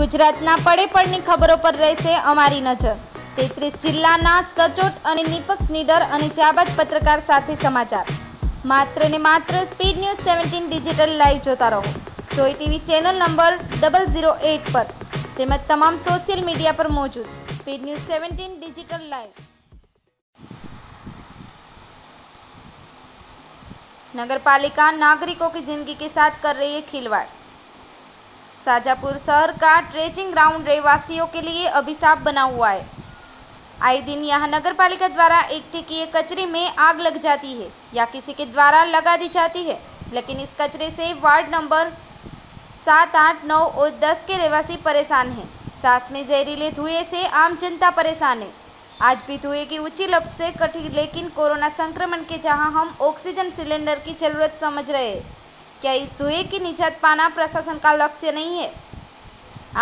ગુજરાતના પડે પડની ખબરો પર રહેશે અમારી નજર। 33 જિલ્લાના સચોટ અને નિપક્ષ નીડર અને જાબાદ પત્રકાર સાથે સમાચાર માત્ર ને માત્ર સ્પીડ ન્યૂઝ 17 ડિજિટલ લાઈવ જોતા રહો। જોઈ ટીવી ચેનલ નંબર 008 પર તેમજ તમામ સોશિયલ મીડિયા પર મોજૂદ સ્પીડ ન્યૂઝ 17 ડિજિટલ લાઈવ। नगरपालिका नागरिकों की जिंदगी के साथ कर रही है खिलवाड़। शाजापुर शहर का ट्रेचिंग ग्राउंड रहवासियों के लिए अभिशाप बना हुआ है। आए दिन यहां नगरपालिका द्वारा इकट्ठे किए कचरे में आग लग जाती है या किसी के द्वारा लगा दी जाती है, लेकिन इस कचरे से वार्ड नंबर 7, 8, 9 और 10 के रहवासी परेशान हैं। सांस में जहरीले धुएं से आम जनता परेशान है। आज भी धुएं की ऊंची लपट से कटी, लेकिन कोरोना संक्रमण के जहां हम ऑक्सीजन सिलेंडर की जरूरत समझ रहे हैं, क्या इस धुएं की निजात पाना प्रशासन का लक्ष्य नहीं है?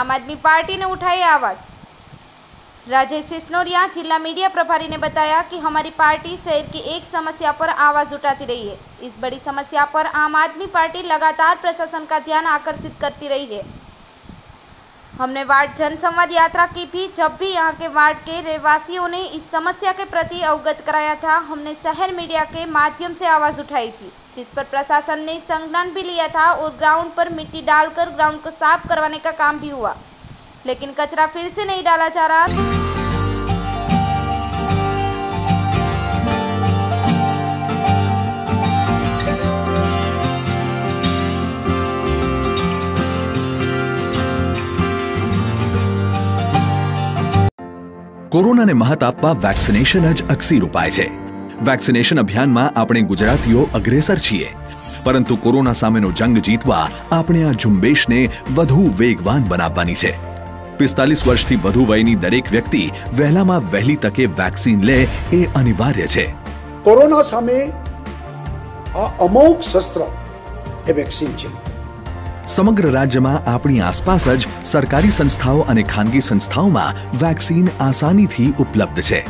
आम आदमी पार्टी ने उठाई आवाज। राजेश सिसनोरिया जिला मीडिया प्रभारी ने बताया कि हमारी पार्टी शहर की एक समस्या पर आवाज उठाती रही है। इस बड़ी समस्या पर आम आदमी पार्टी लगातार प्रशासन का ध्यान आकर्षित करती रही है। हमने वार्ड जनसंवाद यात्रा की भी, जब भी यहाँ के वार्ड के रहवासियों ने इस समस्या के प्रति अवगत कराया था, हमने शहर मीडिया के माध्यम से आवाज़ उठाई थी, जिस पर प्रशासन ने संज्ञान भी लिया था और ग्राउंड पर मिट्टी डालकर ग्राउंड को साफ करवाने का काम भी हुआ, लेकिन कचरा फिर से नहीं डाला जा रहा। કોરોનાને મહાત આપવા વેક્સિનેશન જ અક્ષીર ઉપાય છે। વેક્સિનેશન અભિયાનમાં આપણે ગુજરાતીઓ અગ્રેસર છીએ, પરંતુ કોરોના સામેનો જંગ જીતવા આપણે આ ઝુંબેશને વધુ વેગવાન બનાવવાની છે। 45 વર્ષથી વધુ વયની દરેક વ્યક્તિ વહેલામાં વહેલી તકે વેક્સિન લે એ અનિવાર્ય છે। કોરોના સામે આ અમોઘ શસ્ત્ર એ વેક્સિન છે। समग्र राज्य में अपनी आसपास ज सरकारी संस्थाओं और खानगी संस्थाओं में वेक्सीन आसानी थी उपलब्ध है।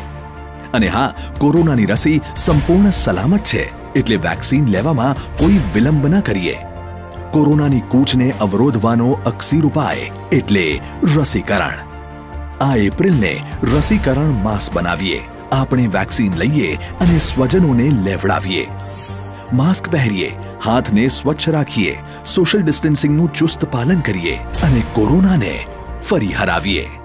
अने हाँ, कोरोना की रसी संपूर्ण सलामत है, एटले वेक्सीन लेवामां कोई विलंब न करिए। कोरोना की कूच ने अवरोधवानो अक्षीर उपाय एटले रसीकरण। आ एप्रिल ने रसीकरण मास बनावीए। आपणे वेक्सीन लईए अने स्वजनों ने लेवड़ावीए। मास्क पहरीए, हाथ ने स्वच्छ राखिए, सोशल डिस्टेंसिंग नु चुस्त पालन करिए अने कोरोना ने फरी हराविए।